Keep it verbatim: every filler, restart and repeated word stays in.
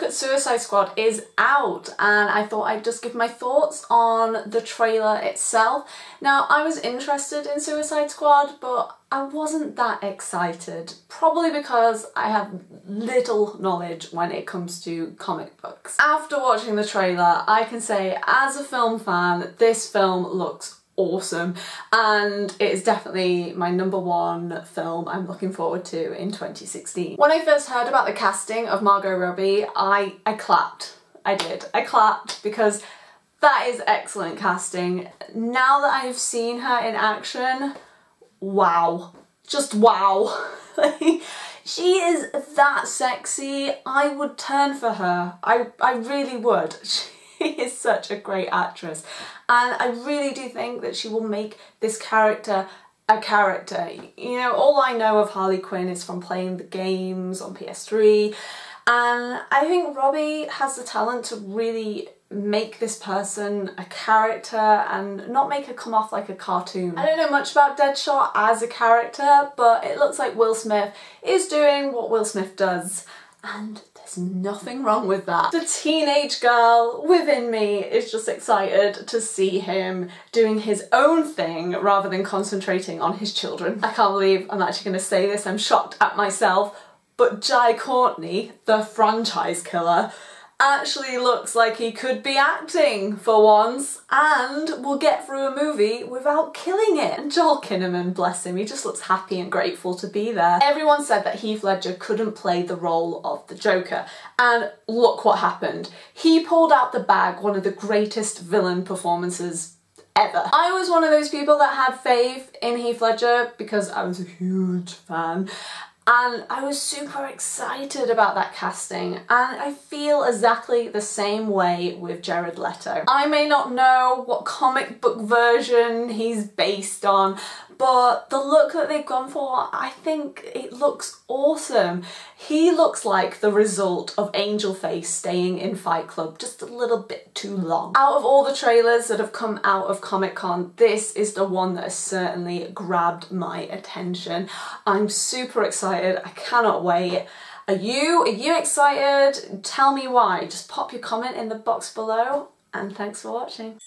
look at Suicide Squad is out, and I thought I'd just give my thoughts on the trailer itself. Now, I was interested in Suicide Squad, but I wasn't that excited, probably because I have little knowledge when it comes to comic books. After watching the trailer, I can say as a film fan, this film looks awesome, and it is definitely my number one film I'm looking forward to in twenty sixteen. When I first heard about the casting of Margot Robbie, I, I clapped. I did. I clapped because that is excellent casting. Now that I've seen her in action, wow. Just wow. She is that sexy. I would turn for her. I, I really would. She She is such a great actress, and I really do think that she will make this character a character. You know, all I know of Harley Quinn is from playing the games on P S three, and I think Robbie has the talent to really make this person a character and not make her come off like a cartoon. I don't know much about Deadshot as a character, but it looks like Will Smith is doing what Will Smith does, and there's nothing wrong with that. The teenage girl within me is just excited to see him doing his own thing rather than concentrating on his children. I can't believe I'm actually going to say this, I'm shocked at myself, but Jai Courtney, the franchise killer, actually looks like he could be acting for once and will get through a movie without killing it. And Joel Kinnaman, bless him, he just looks happy and grateful to be there. Everyone said that Heath Ledger couldn't play the role of the Joker, and look what happened. He pulled out the bag, one of the greatest villain performances ever. I was one of those people that had faith in Heath Ledger because I was a huge fan. And I was super excited about that casting, and I feel exactly the same way with Jared Leto. I may not know what comic book version he's based on, but the look that they've gone for, I think it looks awesome. He looks like the result of Angel Face staying in Fight Club just a little bit too long. Out of all the trailers that have come out of Comic-Con, this is the one that has certainly grabbed my attention. I'm super excited. I cannot wait. Are you? Are you excited? Tell me why. Just pop your comment in the box below, and thanks for watching.